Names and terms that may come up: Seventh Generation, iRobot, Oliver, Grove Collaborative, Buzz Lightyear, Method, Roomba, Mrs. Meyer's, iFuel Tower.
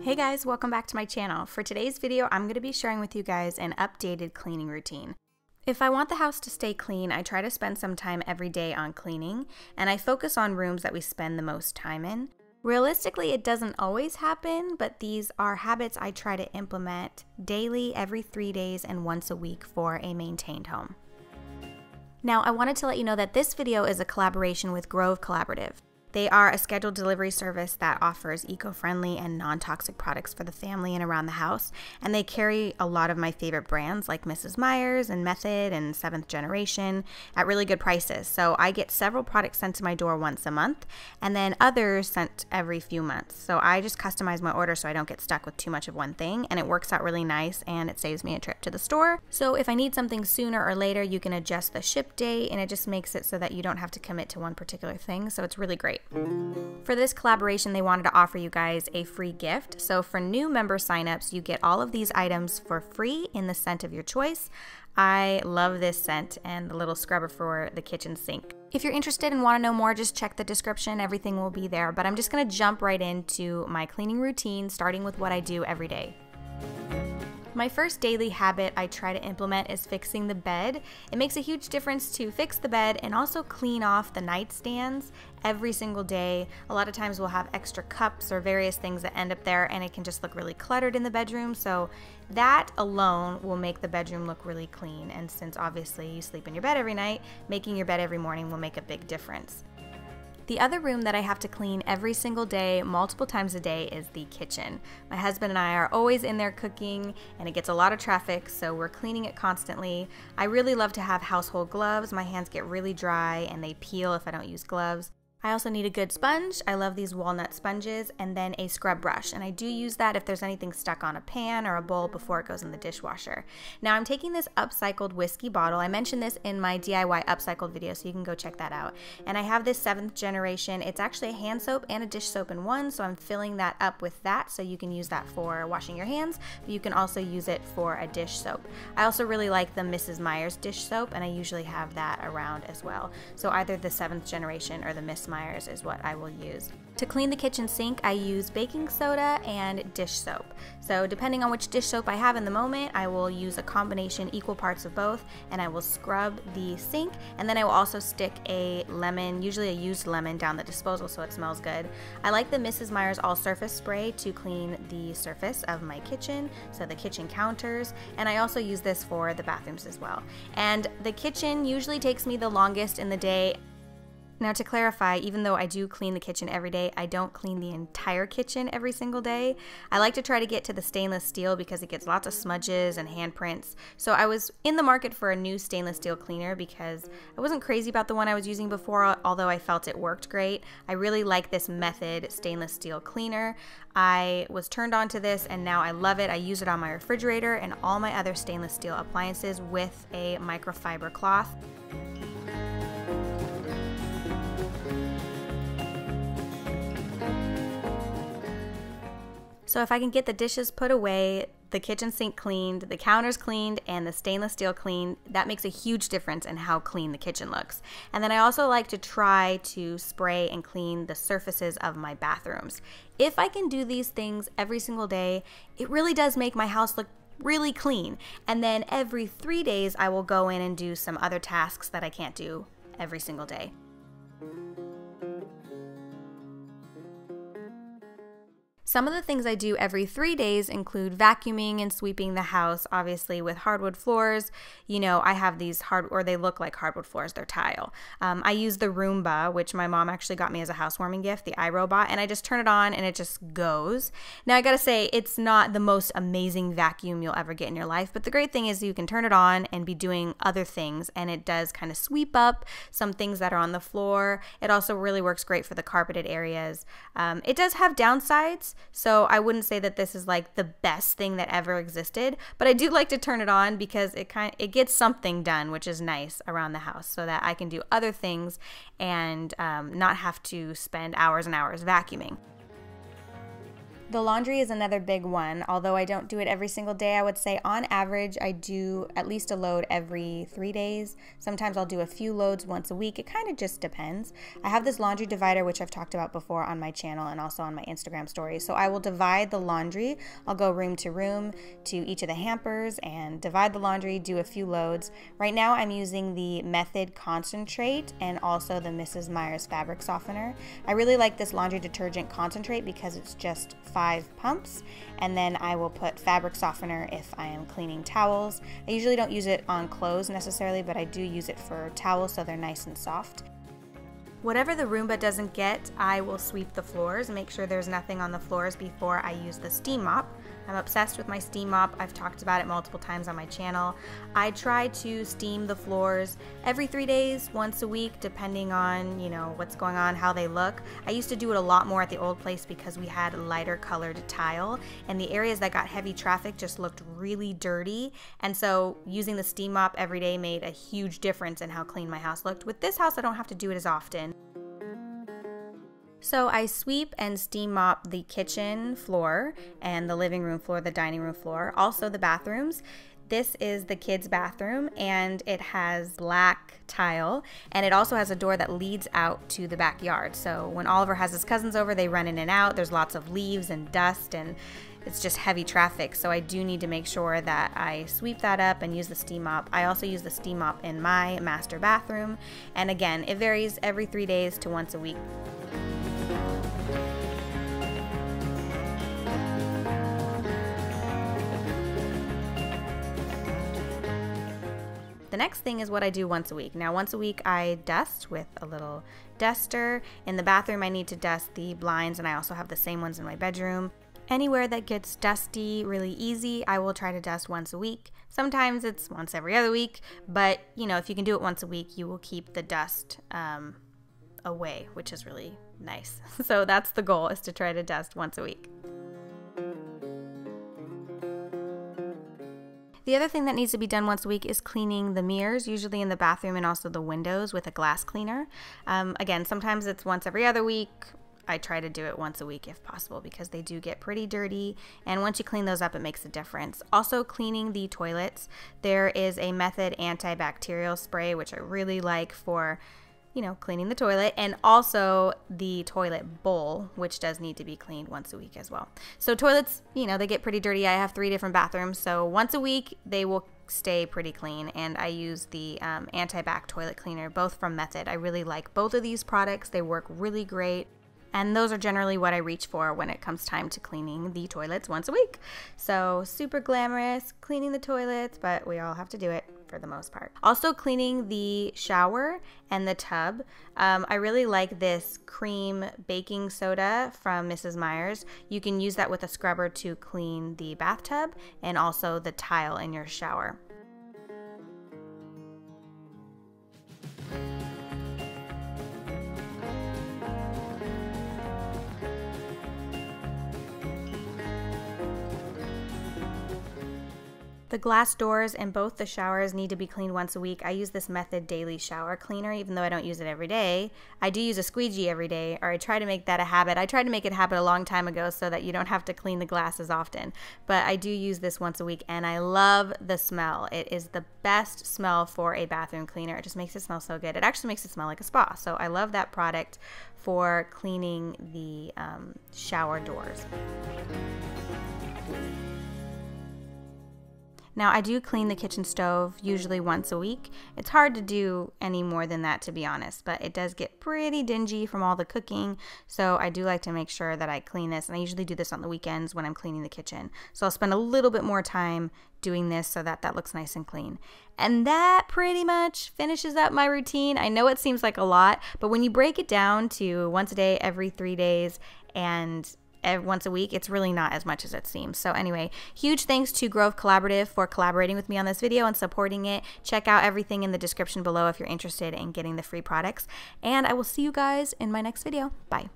Hey guys, welcome back to my channel. For today's video, I'm going to be sharing with you guys an updated cleaning routine. If I want the house to stay clean, I try to spend some time every day on cleaning, and I focus on rooms that we spend the most time in. Realistically, it doesn't always happen, but these are habits I try to implement daily, every 3 days, and once a week for a maintained home. Now, I wanted to let you know that this video is a collaboration with Grove Collaborative. They are a scheduled delivery service that offers eco-friendly and non-toxic products for the family and around the house, and they carry a lot of my favorite brands like Mrs. Meyer's and Method and Seventh Generation at really good prices. So I get several products sent to my door once a month, and then others sent every few months. So I just customize my order so I don't get stuck with too much of one thing, and it works out really nice and it saves me a trip to the store. So if I need something sooner or later, you can adjust the ship date, and it just makes it so that you don't have to commit to one particular thing. So it's really great. For this collaboration, they wanted to offer you guys a free gift. So for new member signups, you get all of these items for free in the scent of your choice. I love this scent and the little scrubber for the kitchen sink. If you're interested and want to know more, just check the description. Everything will be there, but I'm just going to jump right into my cleaning routine, starting with what I do every day. My first daily habit I try to implement is fixing the bed. It makes a huge difference to fix the bed and also clean off the nightstands every single day. A lot of times we'll have extra cups or various things that end up there, and it can just look really cluttered in the bedroom. So that alone will make the bedroom look really clean. And since obviously you sleep in your bed every night, making your bed every morning will make a big difference. The other room that I have to clean every single day, multiple times a day, is the kitchen. My husband and I are always in there cooking, and it gets a lot of traffic, so we're cleaning it constantly. I really love to have household gloves. My hands get really dry and they peel if I don't use gloves. I also need a good sponge. I love these walnut sponges, and then a scrub brush. And I do use that if there's anything stuck on a pan or a bowl before it goes in the dishwasher. Now I'm taking this upcycled whiskey bottle. I mentioned this in my DIY upcycled video, so you can go check that out. And I have this 7th Generation. It's actually a hand soap and a dish soap in one, so I'm filling that up with that. So you can use that for washing your hands, but you can also use it for a dish soap. I also really like the Mrs. Meyer's dish soap, and I usually have that around as well. So either the 7th Generation or the Mrs. Meyer's is what I will use. To clean the kitchen sink, I use baking soda and dish soap. So depending on which dish soap I have in the moment, I will use a combination, equal parts of both, and I will scrub the sink, and then I will also stick a lemon, usually a used lemon, down the disposal so it smells good. I like the Mrs. Meyer's all-surface spray to clean the surface of my kitchen, so the kitchen counters, and I also use this for the bathrooms as well. And the kitchen usually takes me the longest in the day. Now to clarify, even though I do clean the kitchen every day, I don't clean the entire kitchen every single day. I like to try to get to the stainless steel because it gets lots of smudges and handprints. So I was in the market for a new stainless steel cleaner because I wasn't crazy about the one I was using before, although I felt it worked great. I really like this Method stainless steel cleaner. I was turned on to this and now I love it. I use it on my refrigerator and all my other stainless steel appliances with a microfiber cloth. So if I can get the dishes put away, the kitchen sink cleaned, the counters cleaned, and the stainless steel cleaned, that makes a huge difference in how clean the kitchen looks. And then I also like to try to spray and clean the surfaces of my bathrooms. If I can do these things every single day, it really does make my house look really clean. And then every 3 days, I will go in and do some other tasks that I can't do every single day. Some of the things I do every 3 days include vacuuming and sweeping the house, obviously with hardwood floors. You know, I have these they look like hardwood floors, they're tile. I use the Roomba, which my mom actually got me as a housewarming gift, the iRobot, and I just turn it on and it just goes. Now I gotta say, it's not the most amazing vacuum you'll ever get in your life, but the great thing is you can turn it on and be doing other things, and it does kind of sweep up some things that are on the floor. It also really works great for the carpeted areas. It does have downsides. So I wouldn't say that this is like the best thing that ever existed, but I do like to turn it on because it gets something done, which is nice around the house, so that I can do other things and not have to spend hours and hours vacuuming. The laundry is another big one. Although I don't do it every single day, I would say on average I do at least a load every 3 days. Sometimes I'll do a few loads once a week. It kind of just depends. I have this laundry divider, which I've talked about before on my channel and also on my Instagram story. So I will divide the laundry. I'll go room to room to each of the hampers and divide the laundry, do a few loads. Right now I'm using the Method concentrate and also the Mrs. Meyer's fabric softener. I really like this laundry detergent concentrate because it's just 5 pumps, and then I will put fabric softener if I am cleaning towels. I usually don't use it on clothes necessarily, but I do use it for towels so they're nice and soft. Whatever the Roomba doesn't get, I will sweep the floors, make sure there's nothing on the floors before I use the steam mop. I'm obsessed with my steam mop. I've talked about it multiple times on my channel. I try to steam the floors every 3 days, once a week, depending on, you know, what's going on, how they look. I used to do it a lot more at the old place because we had lighter colored tile, and the areas that got heavy traffic just looked really dirty. And so using the steam mop every day made a huge difference in how clean my house looked. With this house, I don't have to do it as often. So I sweep and steam mop the kitchen floor and the living room floor, the dining room floor, also the bathrooms. This is the kids' bathroom and it has black tile, and it also has a door that leads out to the backyard. So when Oliver has his cousins over, they run in and out. There's lots of leaves and dust and it's just heavy traffic. So I do need to make sure that I sweep that up and use the steam mop. I also use the steam mop in my master bathroom. And again, it varies every 3 days to once a week. The next thing is what I do once a week. Now, once a week I dust with a little duster. In the bathroom I need to dust the blinds, and I also have the same ones in my bedroom. Anywhere that gets dusty really easy, I will try to dust once a week. Sometimes it's once every other week, but you know, if you can do it once a week, you will keep the dust away, which is really nice. So that's the goal, is to try to dust once a week. The other thing that needs to be done once a week is cleaning the mirrors, usually in the bathroom and also the windows with a glass cleaner. Again, sometimes it's once every other week. I try to do it once a week if possible because they do get pretty dirty, and once you clean those up it makes a difference. Also cleaning the toilets. There is a Method antibacterial spray which I really like for, you know, cleaning the toilet, and also the toilet bowl, which does need to be cleaned once a week as well. So toilets, you know, they get pretty dirty. I have 3 different bathrooms, so once a week they will stay pretty clean, and I use the anti-bac toilet cleaner, both from Method. I really like both of these products. They work really great, and those are generally what I reach for when it comes time to cleaning the toilets once a week. So super glamorous cleaning the toilets, but we all have to do it for the most part. Also cleaning the shower and the tub. I really like this cream baking soda from Mrs. Meyer's. You can use that with a scrubber to clean the bathtub and also the tile in your shower. The glass doors in both the showers need to be cleaned once a week. I use this Method daily shower cleaner, even though I don't use it every day. I do use a squeegee every day, or I try to make that a habit. I tried to make it a habit a long time ago so that you don't have to clean the glass as often. But I do use this once a week, and I love the smell. It is the best smell for a bathroom cleaner. It just makes it smell so good. It actually makes it smell like a spa. So I love that product for cleaning the shower doors. Now, I do clean the kitchen stove usually once a week. It's hard to do any more than that, to be honest, but it does get pretty dingy from all the cooking, so I do like to make sure that I clean this, and I usually do this on the weekends when I'm cleaning the kitchen. So I'll spend a little bit more time doing this so that that looks nice and clean. And that pretty much finishes up my routine. I know it seems like a lot, but when you break it down to once a day, every 3 days, and once a week, it's really not as much as it seems. So anyway, huge thanks to Grove Collaborative for collaborating with me on this video and supporting it. Check out everything in the description below if you're interested in getting the free products. And I will see you guys in my next video. Bye.